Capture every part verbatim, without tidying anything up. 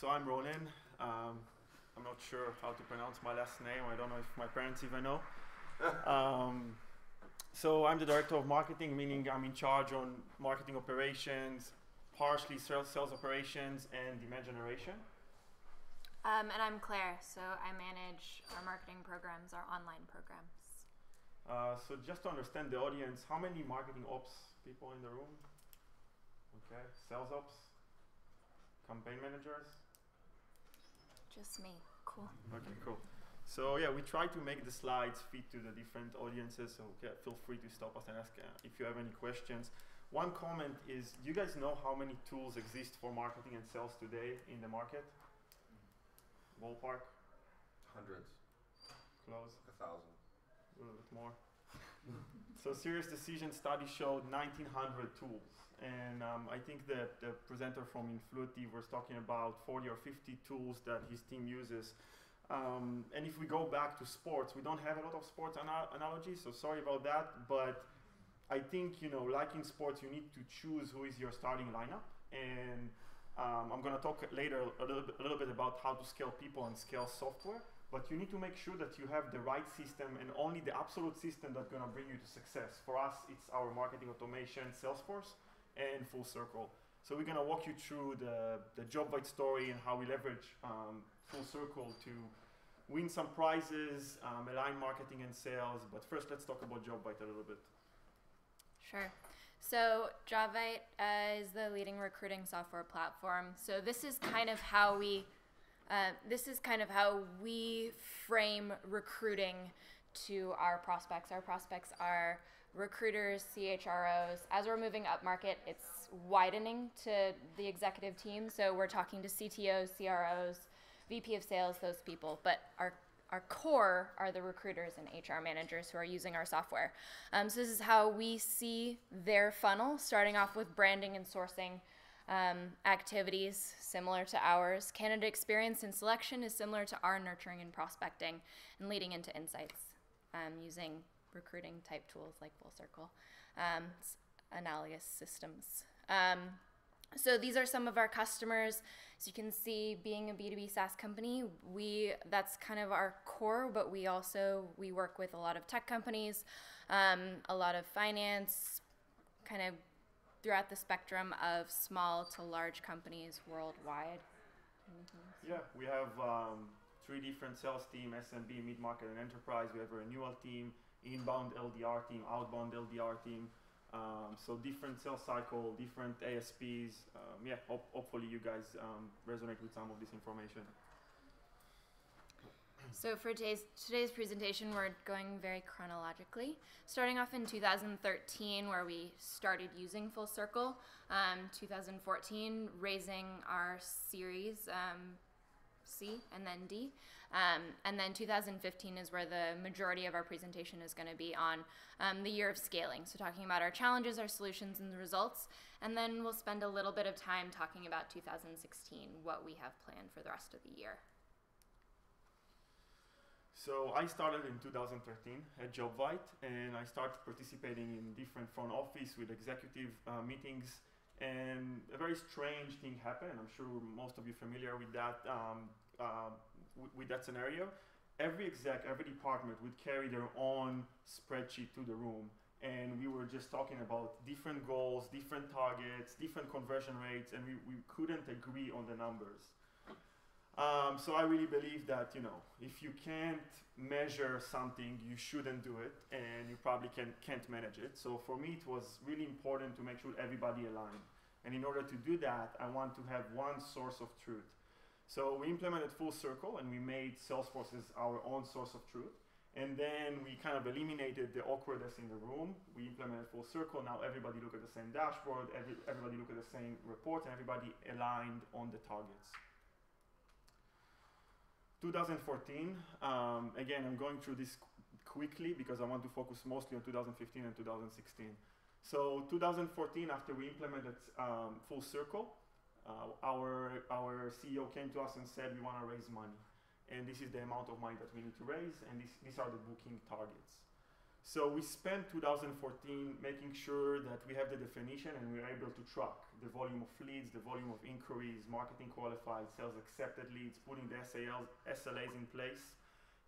so I'm Ronen. Um, I'm not sure how to pronounce my last name. I don't know if my parents even know. um, so I'm the director of marketing, meaning I'm in charge on marketing operations, partially sales, sales operations, and demand generation. Um, and I'm Claire, so I manage our marketing programs, our online programs. Uh, so just to understand the audience, how many marketing ops people in the room? Okay, sales ops, campaign managers? Just me, cool. Okay, cool. So yeah, we try to make the slides fit to the different audiences, so yeah, feel free to stop us and ask uh, if you have any questions. One comment is, do you guys know how many tools exist for marketing and sales today in the market? Ballpark? Hundreds. Close? A thousand. A little bit more. So Serious Decision study showed nineteen hundred tools, and um, I think the, the presenter from Influitive was talking about forty or fifty tools that his team uses. Um, and if we go back to sports, we don't have a lot of sports ana analogies, so sorry about that, but I think, you know, like in sports, you need to choose who is your starting lineup, and um, I'm going to talk later a little, bit, a little bit about how to scale people and scale software. But you need to make sure that you have the right system and only the absolute system that's going to bring you to success. For us, it's our marketing automation, Salesforce, and Full Circle. So we're going to walk you through the, the Jobvite story and how we leverage um, Full Circle to win some prizes, um, align marketing and sales. But first, let's talk about Jobvite a little bit. Sure. So Jobvite uh, is the leading recruiting software platform. So this is kind of how we... Uh, this is kind of how we frame recruiting to our prospects. Our prospects are recruiters, C H R Os. As we're moving up market, it's widening to the executive team. So we're talking to C T Os, C R Os, V P of sales, those people. But our, our core are the recruiters and H R managers who are using our software. Um, so this is how we see their funnel, starting off with branding and sourcing. Um, activities similar to ours. Candidate experience and selection is similar to our nurturing and prospecting, and leading into insights um, using recruiting type tools like Full Circle, um, analogous systems. Um, so these are some of our customers. As you can see, being a B two B SaaS company, we that's kind of our core, but we also we work with a lot of tech companies, um, a lot of finance, kind of throughout the spectrum of small to large companies worldwide. Mm-hmm. Yeah, we have um, three different sales teams, S M B, mid-market, and enterprise. We have a renewal team, inbound L D R team, outbound L D R team. Um, so different sales cycle, different A S Ps. Um, yeah, ho hopefully you guys um, resonate with some of this information. So for today's, today's presentation, we're going very chronologically, starting off in two thousand thirteen, where we started using Full Circle, um, two thousand fourteen, raising our series um, C and then D, um, and then two thousand fifteen is where the majority of our presentation is going to be on um, the year of scaling, so talking about our challenges, our solutions, and the results, and then we'll spend a little bit of time talking about two thousand sixteen, what we have planned for the rest of the year. So I started in two thousand thirteen at Jobvite, and I started participating in different front office with executive uh, meetings, and a very strange thing happened. I'm sure most of you are familiar with that, um, uh, with that scenario. Every exec, every department would carry their own spreadsheet to the room, and we were just talking about different goals, different targets, different conversion rates, and we, we couldn't agree on the numbers. Um, so I really believe that, you know, if you can't measure something, you shouldn't do it, and you probably can, can't manage it. So for me, it was really important to make sure everybody aligned. And in order to do that, I want to have one source of truth. So we implemented Full Circle, and we made Salesforce as our own source of truth. And then we kind of eliminated the awkwardness in the room. We implemented Full Circle. Now everybody look at the same dashboard, every, everybody look at the same report, and everybody aligned on the targets. two thousand fourteen, um, again, I'm going through this quickly because I want to focus mostly on two thousand fifteen and two thousand sixteen. So two thousand fourteen, after we implemented um, Full Circle, uh, our, our C E O came to us and said, we want to raise money. And this is the amount of money that we need to raise, and this, these are the booking targets. So we spent two thousand fourteen making sure that we have the definition and we're able to track the volume of leads, the volume of inquiries, marketing qualified, sales accepted leads, putting the S L As in place.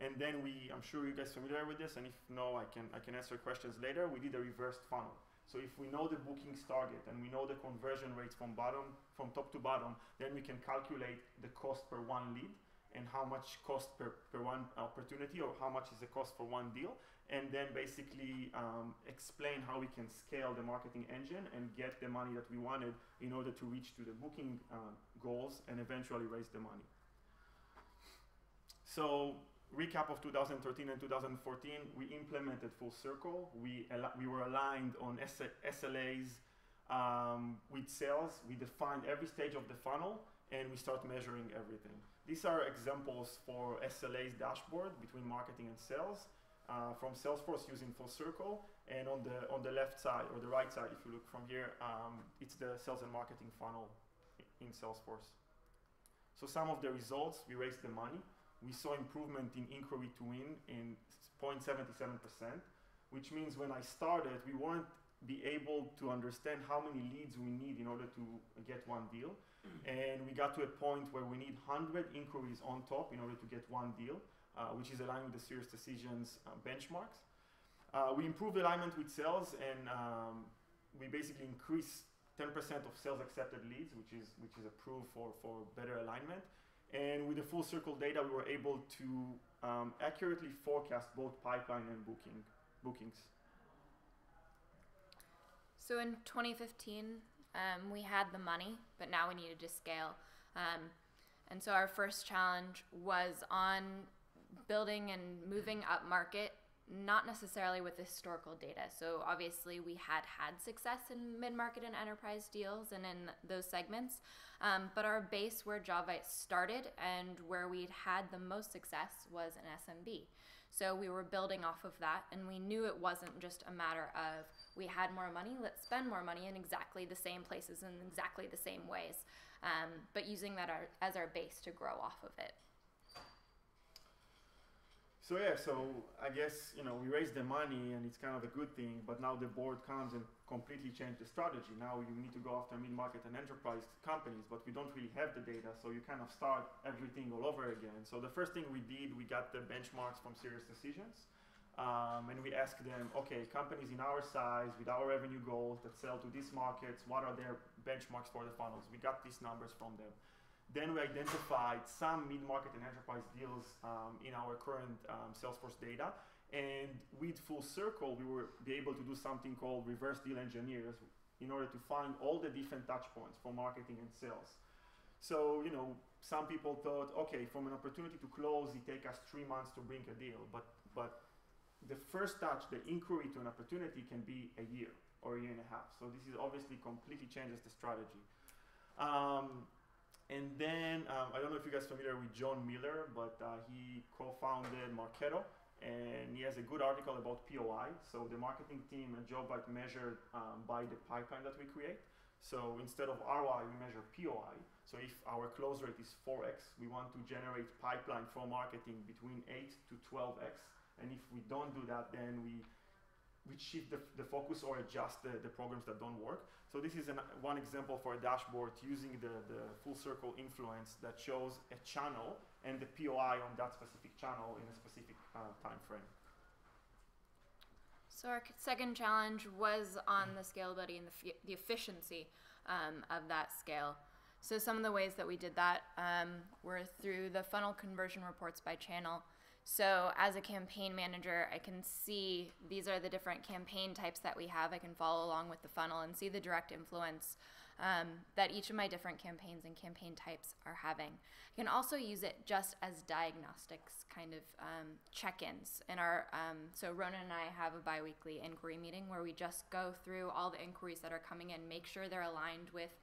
And then we, I'm sure you guys are familiar with this, and if no, I can, I can answer questions later. We did a reversed funnel. So if we know the bookings target and we know the conversion rates from bottom, from top to bottom, then we can calculate the cost per one lead and how much cost per, per one opportunity, or how much is the cost for one deal, and then basically um, explain how we can scale the marketing engine and get the money that we wanted in order to reach to the booking uh, goals and eventually raise the money. So recap of two thousand thirteen and two thousand fourteen, we implemented Full Circle. We, we were aligned on S L As um, with sales. We defined every stage of the funnel, and we start measuring everything. These are examples for S L As dashboard between marketing and sales uh, from Salesforce using Full Circle. And on the, on the left side, or the right side, if you look from here, um, it's the sales and marketing funnel in Salesforce. So some of the results, we raised the money. We saw improvement in inquiry to win in zero point seven seven percent, which means when I started, we weren't be able to understand how many leads we need in order to get one deal. And we got to a point where we need one hundred inquiries on top in order to get one deal, uh, which is aligned with the Serious Decisions uh, benchmarks. Uh, we improved alignment with sales, and um, we basically increased ten percent of sales accepted leads, which is, which is approved for, for better alignment. And with the Full Circle data, we were able to um, accurately forecast both pipeline and booking, bookings. So in twenty fifteen, um, we had the money, but now we needed to scale. Um, and so our first challenge was on building and moving up market, not necessarily with historical data. So obviously we had had success in mid-market and enterprise deals and in those segments, um, but our base where Jobvite started and where we'd had the most success was in S M B. So we were building off of that, and we knew it wasn't just a matter of we had more money, let's spend more money in exactly the same places in exactly the same ways, um, but using that our, as our base to grow off of it. So yeah, so I guess, you know, we raised the money and it's kind of a good thing, but now the board comes and completely changed the strategy. Now you need to go after mid-market and enterprise companies, but we don't really have the data, so you kind of start everything all over again. So the first thing we did, we got the benchmarks from Serious Decisions, um, and we asked them, okay, companies in our size, with our revenue goals that sell to these markets, what are their benchmarks for the funnels? We got these numbers from them. Then we identified some mid-market and enterprise deals um, in our current um, Salesforce data. And with Full Circle, we were able to do something called reverse deal engineers in order to find all the different touch points for marketing and sales. So, you know, some people thought, okay, from an opportunity to close, it takes us three months to bring a deal. But, but the first touch, the inquiry to an opportunity, can be a year or a year and a half. So this is obviously completely changes the strategy. Um, And then, um, I don't know if you guys are familiar with John Miller, but uh, he co-founded Marketo, and he has a good article about P O I. So the marketing team at Jobvite measured um, by the pipeline that we create. So instead of R O I, we measure P O I. So if our close rate is four X, we want to generate pipeline for marketing between eight to twelve X. And if we don't do that, then we we shift the, the focus or adjust the, the programs that don't work. So this is an, one example for a dashboard using the, the Full Circle influence that shows a channel and the P O I on that specific channel in a specific uh, time frame. So our second challenge was on the scalability and the, the efficiency um, of that scale. So some of the ways that we did that um, were through the funnel conversion reports by channel. So as a campaign manager, I can see these are the different campaign types that we have. I can follow along with the funnel and see the direct influence um, that each of my different campaigns and campaign types are having. I can also use it just as diagnostics, kind of um, check-ins. In our um, so Ronen and I have a bi-weekly inquiry meeting where we just go through all the inquiries that are coming in, make sure they're aligned with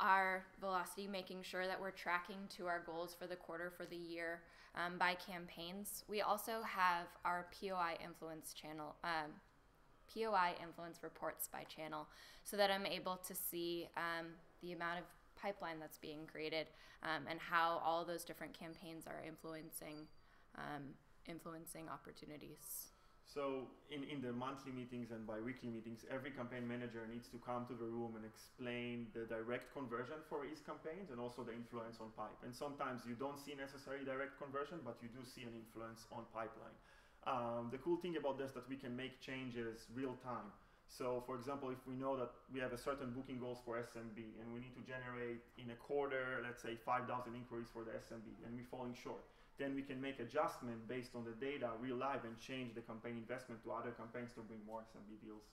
our velocity, making sure that we're tracking to our goals for the quarter, for the year, um, by campaigns. We also have our P O I influence channel, um, P O I influence reports by channel, so that I'm able to see um, the amount of pipeline that's being created um, and how all those different campaigns are influencing, um, influencing opportunities. So in, in the monthly meetings and bi-weekly meetings, every campaign manager needs to come to the room and explain the direct conversion for his campaigns and also the influence on pipe. And sometimes you don't see necessary direct conversion, but you do see an influence on pipeline. Um, the cool thing about this is that we can make changes real time. So for example, if we know that we have a certain booking goals for S M B and we need to generate in a quarter, let's say five thousand inquiries for the S M B and we're falling short, then we can make adjustment based on the data real live and change the campaign investment to other campaigns to bring more S M B deals.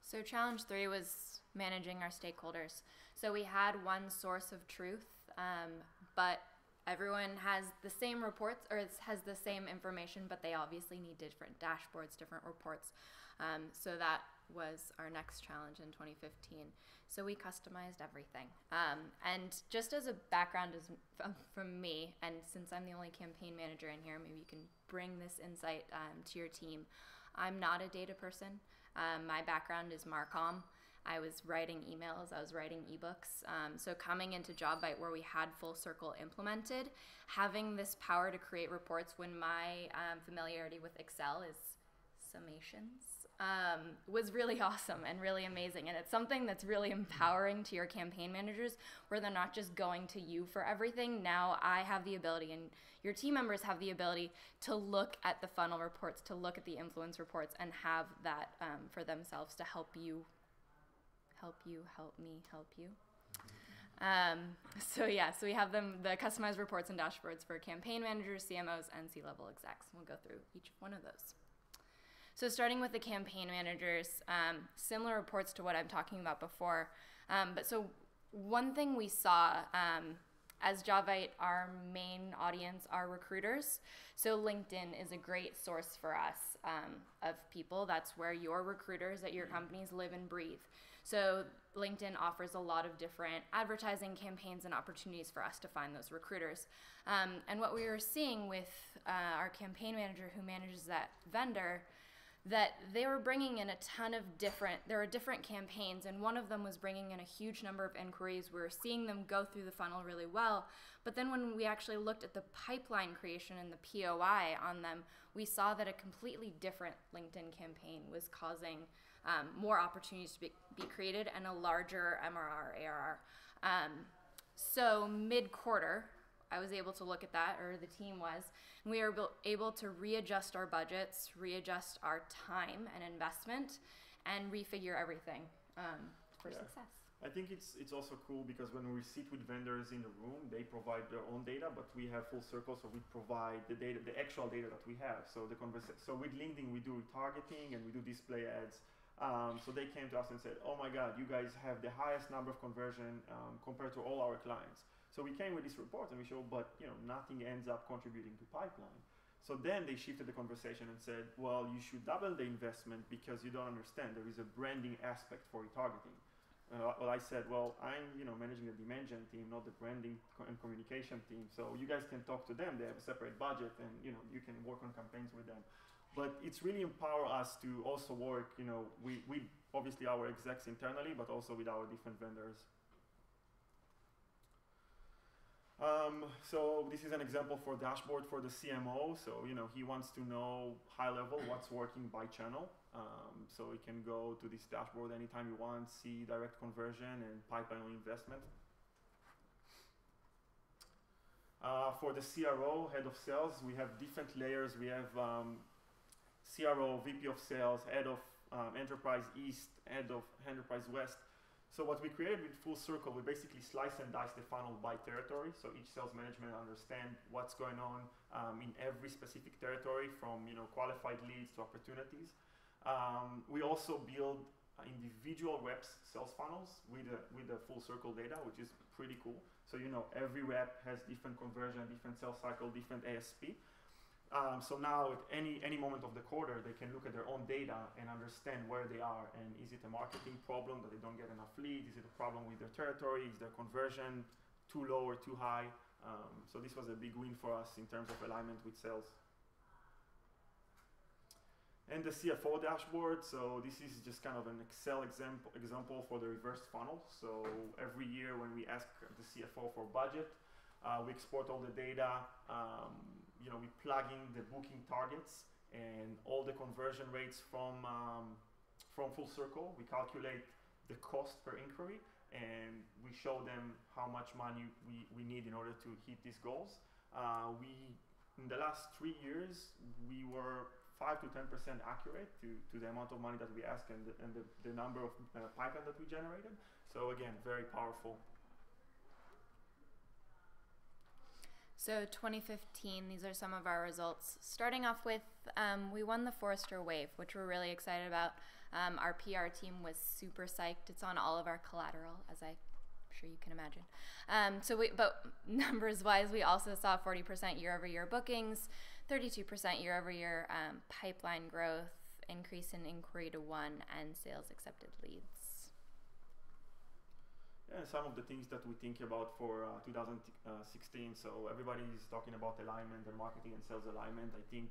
So challenge three was managing our stakeholders. So we had one source of truth, um, but everyone has the same reports or has the same information, but they obviously need different dashboards, different reports. Um, so that was our next challenge in twenty fifteen. So we customized everything. Um, and just as a background is from me, and since I'm the only campaign manager in here, maybe you can bring this insight um, to your team. I'm not a data person. Um, my background is Marcom. I was writing emails, I was writing ebooks. Um, so coming into Jobvite where we had Full Circle implemented, having this power to create reports when my um, familiarity with Excel is summations, um, was really awesome and really amazing. And it's something that's really empowering to your campaign managers where they're not just going to you for everything. Now I have the ability and your team members have the ability to look at the funnel reports, to look at the influence reports and have that um, for themselves to help you help you, help me, help you. Um, so yeah, so we have them, the customized reports and dashboards for campaign managers, C M Os, and C-level execs. And we'll go through each one of those. So starting with the campaign managers, um, similar reports to what I'm talking about before. Um, but so one thing we saw, um, as Jobvite, our main audience are recruiters. So LinkedIn is a great source for us um, of people. That's where your recruiters at your companies live and breathe. So LinkedIn offers a lot of different advertising campaigns and opportunities for us to find those recruiters. Um, and what we were seeing with uh, our campaign manager who manages that vendor, that they were bringing in a ton of different, there were different campaigns, and one of them was bringing in a huge number of inquiries. We were seeing them go through the funnel really well, but then when we actually looked at the pipeline creation and the P O I on them, we saw that a completely different LinkedIn campaign was causing um, more opportunities to be, be created and a larger M R R, A R R. Um, so mid-quarter, I was able to look at that, or the team was, and we were able to readjust our budgets, readjust our time and investment, and refigure everything um, for yeah. success. I think it's it's also cool because when we sit with vendors in the room, they provide their own data, but we have Full Circle, so we provide the data, the actual data that we have. So the conversa so with LinkedIn, we do retargeting and we do display ads. Um, so they came to us and said, oh my God, you guys have the highest number of conversion um, compared to all our clients. So we came with this report and we showed, but you know, nothing ends up contributing to pipeline. So then they shifted the conversation and said, well, you should double the investment because you don't understand. There is a branding aspect for retargeting. Uh, well, I said, well, I'm you know, managing the dimension team, not the branding and communication team. So you guys can talk to them. They have a separate budget and you know, you can work on campaigns with them. But it's really empower us to also work, you know, we, we obviously our execs internally, but also with our different vendors. Um, so this is an example for dashboard for the C M O. So, you know, he wants to know high level what's working by channel. Um, so he can go to this dashboard anytime he wants, see direct conversion and pipeline investment. Uh, for the C R O, head of sales, we have different layers. We have um, C R O, V P of sales, head of um, enterprise east, head of enterprise west. So what we created with Full Circle, we basically slice and dice the funnel by territory. So each sales management understand what's going on um, in every specific territory, from you know qualified leads to opportunities. Um, we also build individual reps sales funnels with a, with the Full Circle data, which is pretty cool. So you know every rep has different conversion, different sales cycle, different A S P. Um, so now, at any, any moment of the quarter, they can look at their own data and understand where they are. And is it a marketing problem that they don't get enough leads? Is it a problem with their territory? Is their conversion too low or too high? Um, so this was a big win for us in terms of alignment with sales. And the C F O dashboard, so this is just kind of an Excel example, example for the reverse funnel. So every year when we ask the C F O for budget, Uh, we export all the data, um, you know, we plug in the booking targets and all the conversion rates from um, from Full Circle. We calculate the cost per inquiry, and we show them how much money we, we need in order to hit these goals. Uh, we, in the last three years, we were five to ten percent accurate to, to the amount of money that we ask and the, and the, the number of uh, pipeline that we generated. So again, very powerful. So twenty fifteen, these are some of our results. Starting off with, um, we won the Forrester Wave, which we're really excited about. Um, our P R team was super psyched. It's on all of our collateral, as I'm sure you can imagine. Um, so, we, but numbers-wise, we also saw forty percent year-over-year bookings, thirty-two percent year-over-year um, pipeline growth, increase in inquiry to one, and sales accepted leads. And some of the things that we think about for uh, two thousand sixteen. So everybody is talking about alignment and marketing and sales alignment. I think,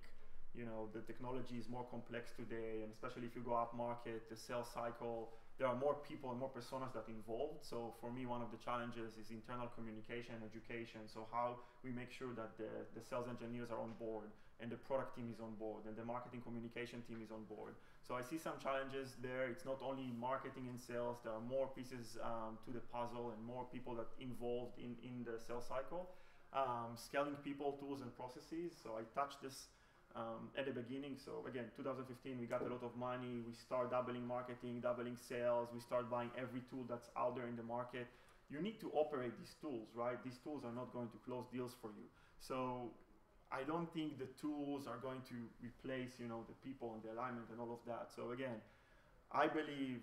you know, the technology is more complex today, and especially if you go up market, the sales cycle, there are more people and more personas that involved. So for me, one of the challenges is internal communication, education. So how we make sure that the, the sales engineers are on board, and the product team is on board, and the marketing communication team is on board. So I see some challenges there. It's not only marketing and sales, there are more pieces um, to the puzzle and more people that involved in, in the sales cycle. Um, scaling people, tools, and processes. So I touched this um, at the beginning. So again, two thousand fifteen, we got a lot of money. We start doubling marketing, doubling sales. We start buying every tool that's out there in the market. You need to operate these tools, right? These tools are not going to close deals for you. So I don't think the tools are going to replace, you know, the people and the alignment and all of that. So again, I believe,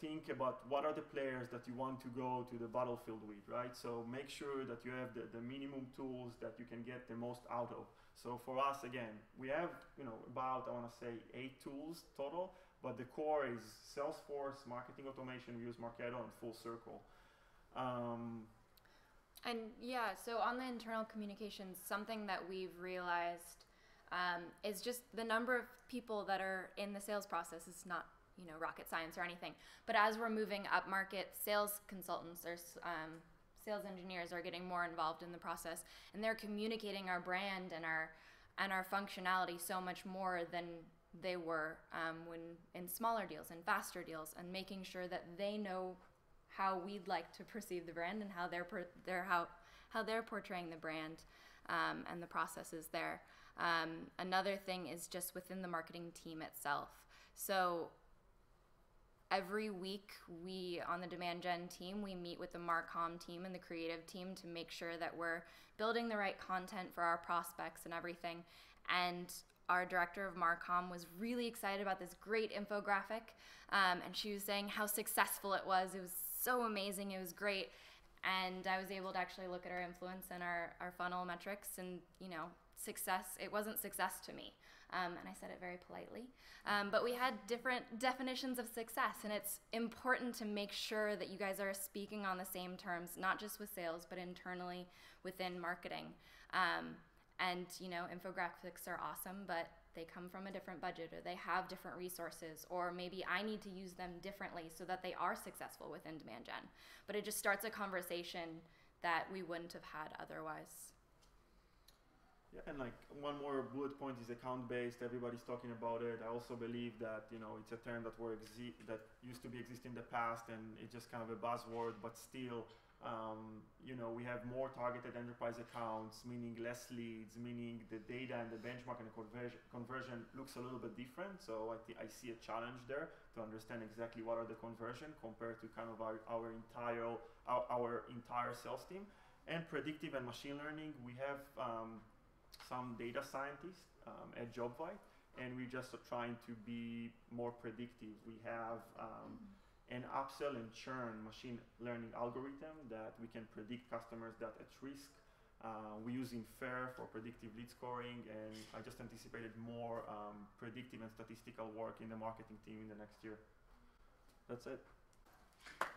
think about what are the players that you want to go to the battlefield with, right? So make sure that you have the, the minimum tools that you can get the most out of. So for us, again, we have, you know, about, I want to say eight tools total, but the core is Salesforce, marketing automation, we use Marketo, and Full Circle. Um, And yeah, so on the internal communications, something that we've realized um, is just the number of people that are in the sales process is not, you know, rocket science or anything. But as we're moving up market, sales consultants or um, sales engineers are getting more involved in the process, and they're communicating our brand and our and our functionality so much more than they were um, when in smaller deals and faster deals, and making sure that they know how we'd like to perceive the brand and how they're per they're how how they're portraying the brand um, and the processes there. Um, another thing is just within the marketing team itself. So every week we on the demand gen team we meet with the Marcom team and the creative team to make sure that we're building the right content for our prospects and everything. And our director of Marcom was really excited about this great infographic, um, and she was saying how successful it was. It was so amazing. It was great. And I was able to actually look at our influence and our, our funnel metrics, and, you know, success, it wasn't success to me. Um, and I said it very politely. Um, but we had different definitions of success, and it's important to make sure that you guys are speaking on the same terms, not just with sales, but internally within marketing. Um, And, you know, infographics are awesome, but they come from a different budget, or they have different resources, or maybe I need to use them differently so that they are successful within demand gen. But it just starts a conversation that we wouldn't have had otherwise. Yeah, and like one more bullet point is account-based. Everybody's talking about it. I also believe that, you know, it's a term that, were exi that used to be exist in the past, and it's just kind of a buzzword, but still, Um, you know, we have more targeted enterprise accounts, meaning less leads, meaning the data and the benchmark and the conversion, conversion looks a little bit different. So I, th I see a challenge there to understand exactly what are the conversion compared to kind of our, our entire our, our entire sales team. And predictive and machine learning, we have um, some data scientists um, at Jobvite, and we just are trying to be more predictive. We have um, an upsell and churn machine learning algorithm that we can predict customers that at risk. Uh, we use in FAIR for predictive lead scoring, and I just anticipated more um, predictive and statistical work in the marketing team in the next year. That's it.